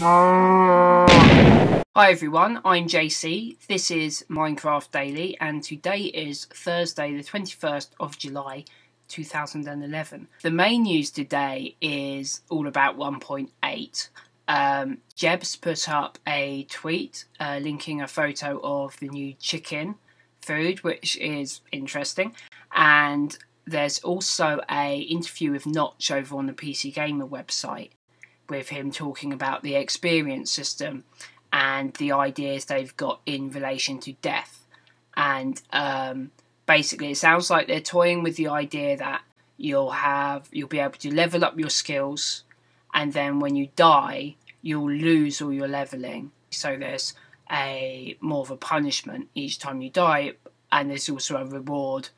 Hi everyone, I'm JC, this is Minecraft Daily, and today is Thursday the 21st of July 2011. The main news today is all about 1.8. Jeb's put up a tweet linking a photo of the new chicken food, which is interesting, and there's also an interview with Notch over on the PC Gamer website with him talking about the experience system and the ideas they've got in relation to death. And basically it sounds like they're toying with the idea that you'll be able to level up your skills, and then when you die you'll lose all your leveling, so there's a more of a punishment each time you die, and there's also a reward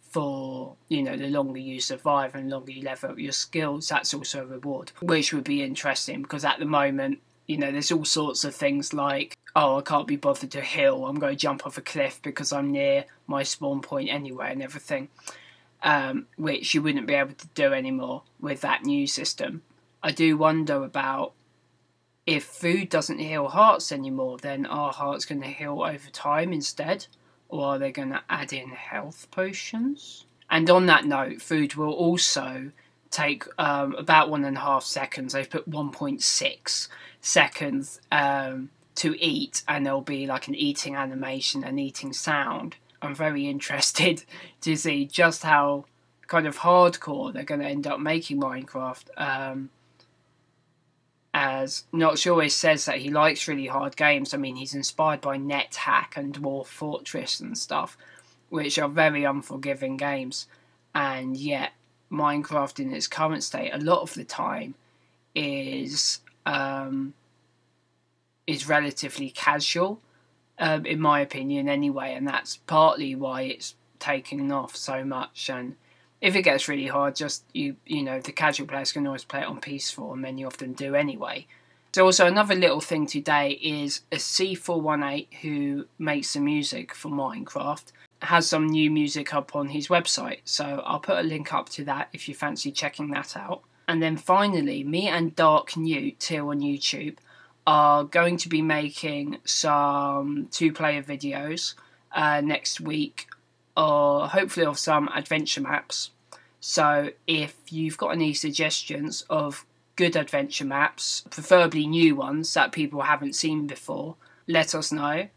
for, you know, the longer you survive and the longer you level up your skills. That's also a reward, which would be interesting because at the moment, you know, there's all sorts of things like, oh, I can't be bothered to heal, I'm going to jump off a cliff because I'm near my spawn point anyway and everything, which you wouldn't be able to do anymore with that new system. I do wonder about if food doesn't heal hearts anymore, then are hearts going to heal over time instead? Or are they going to add in health potions? And on that note, food will also take about 1.5 seconds. They've put 1.6 seconds to eat, and there'll be like an eating animation and eating sound. I'm very interested to see just how kind of hardcore they're going to end up making Minecraft. As Notch always says that he likes really hard games. I mean, he's inspired by NetHack and Dwarf Fortress and stuff, which are very unforgiving games. And yet, Minecraft in its current state, a lot of the time, is relatively casual, in my opinion anyway. And that's partly why it's taking off so much. And if it gets really hard, just you know, the casual players can always play it on peaceful, and many of them do anyway. So also another little thing today is a C418, who makes the music for Minecraft, has some new music up on his website. So I'll put a link up to that if you fancy checking that out. And then finally, me and Dark Newt here on YouTube are going to be making some two-player videos next week, or hopefully of some adventure maps. So if you've got any suggestions of good adventure maps, preferably new ones that people haven't seen before, let us know.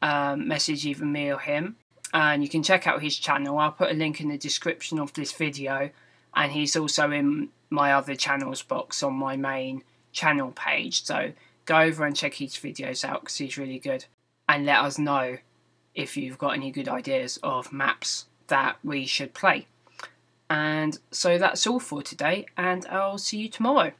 Message either me or him, and you can check out his channel. I'll put a link in the description of this video, and he's also in my other channels box on my main channel page, so go over and check his videos out because he's really good. And let us know if you've got any good ideas of maps that we should play. And so that's all for today, and I'll see you tomorrow.